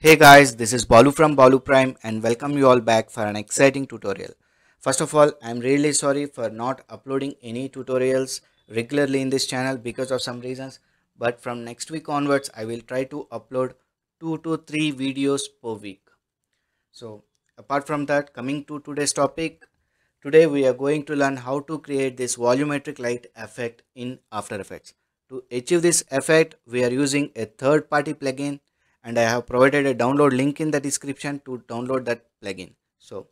Hey guys, this is Balu from Balu Prime and welcome you all back for an exciting tutorial. First of all, I'm really sorry for not uploading any tutorials regularly in this channel because of some reasons, but from next week onwards I will try to upload 2 to 3 videos per week. So apart from that, coming to today's topic, today we are going to learn how to create this volumetric light effect in After Effects. To achieve this effect, we are using a third-party plugin and I have provided a download link in the description to download that plugin. So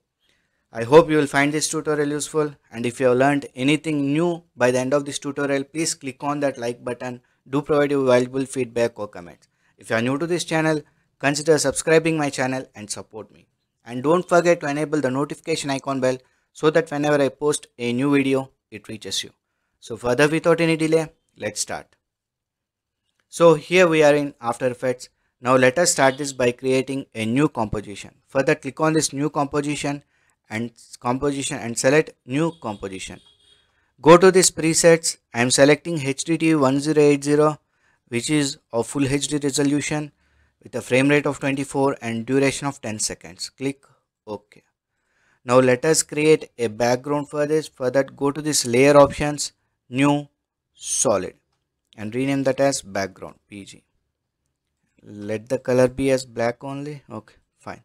I hope you will find this tutorial useful, and if you have learned anything new by the end of this tutorial, please click on that like button. Do provide your valuable feedback or comments. If you are new to this channel, consider subscribing my channel and support me. And don't forget to enable the notification icon bell so that whenever I post a new video, it reaches you. So further without any delay, let's start. So here we are in After Effects. Now let us start this by creating a new composition. Further, click on this new composition and select new composition. Go to this presets. I am selecting HDTV 1080, which is of full HD resolution with a frame rate of 24 and duration of 10 seconds. Click OK. Now let us create a background for this. For that, go to this layer options, new, solid, and rename that as background PG. Let the color be as black only. Okay, fine.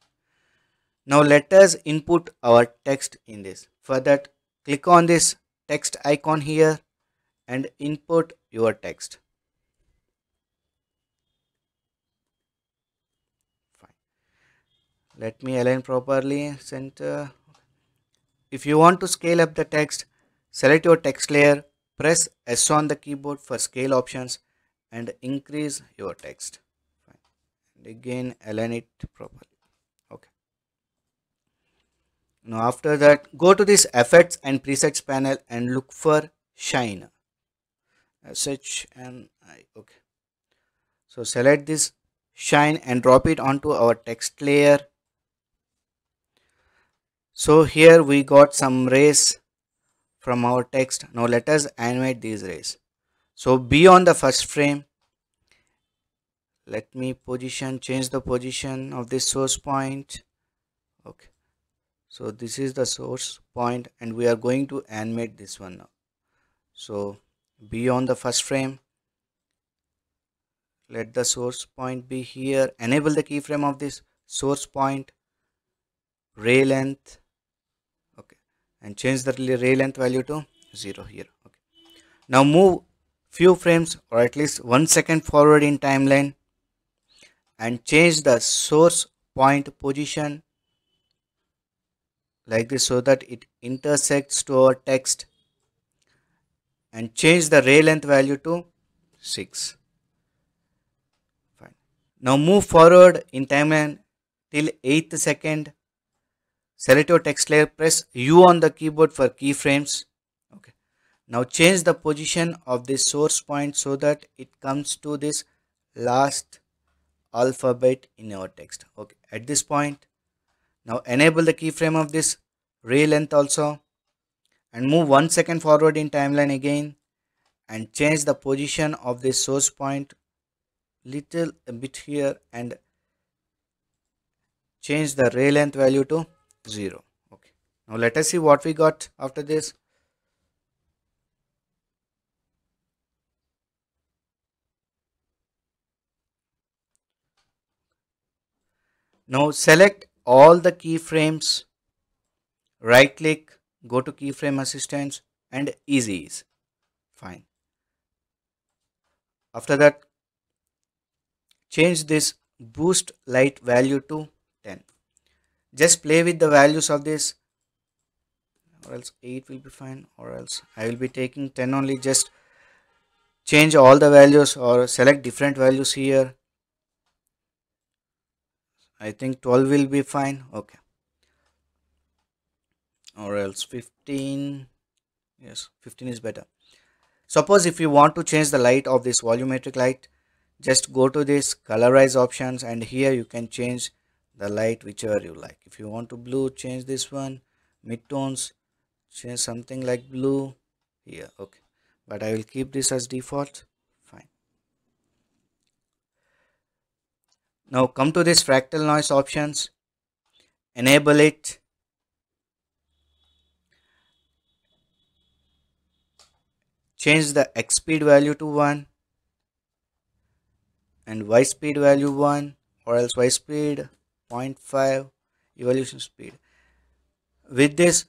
Now let us input our text in this. For that, click on this text icon here and input your text. Fine. Let me align properly, center. If you want to scale up the text, select your text layer, press S on the keyboard for scale options and increase your text. Again, align it properly. Okay, now after that, go to this effects and presets panel and look for shine, SHNI. Okay, so select this shine and drop it onto our text layer. So here we got some rays from our text. Now let us animate these rays. So be on the first frame. Let me change the position of this source point. Okay, so this is the source point and we are going to animate this one now. So be on the first frame. Let the source point be here. Enable the keyframe of this source point, ray length. Okay, and change the ray length value to 0 here. Okay, now move few frames or at least 1 second forward in timeline and change the source point position like this so that it intersects to our text, and change the ray length value to 6. Fine. Now move forward in timeline till 8th second. Select your text layer, press U on the keyboard for keyframes. Okay. Now change the position of this source point so that it comes to this last alphabet in our text. Okay, at this point, now enable the keyframe of this ray length also and move 1 second forward in timeline again and change the position of this source point little a bit here and change the ray length value to 0. Okay, now let us see what we got after this. Now select all the keyframes, right click, go to keyframe assistance and easy ease. Fine. After that, change this boost light value to 10. Just play with the values of this, or else 8 will be fine, or else I will be taking 10 only. Just change all the values or select different values here. I think 12 will be fine. Okay, or else 15. Yes, 15 is better. Suppose if you want to change the light of this volumetric light, just go to this colorize options and here you can change the light whichever you like. If you want to blue, change this one, midtones, change something like blue here. Okay, but I will keep this as default. Now come to this fractal noise options, enable it, change the X speed value to 1 and Y speed value 1, or else Y speed 0.5, evolution speed. With this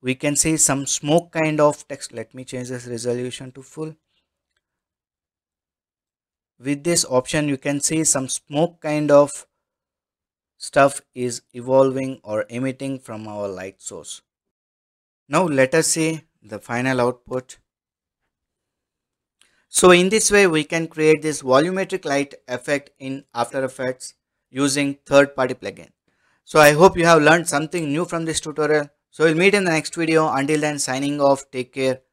we can see some smoke kind of text. Let me change this resolution to full. With this option you can see some smoke kind of stuff is evolving or emitting from our light source. Now let us see the final output. So in this way we can create this volumetric light effect in After Effects using third-party plugin. So I hope you have learned something new from this tutorial. So we'll meet in the next video. Until then, signing off. Take care.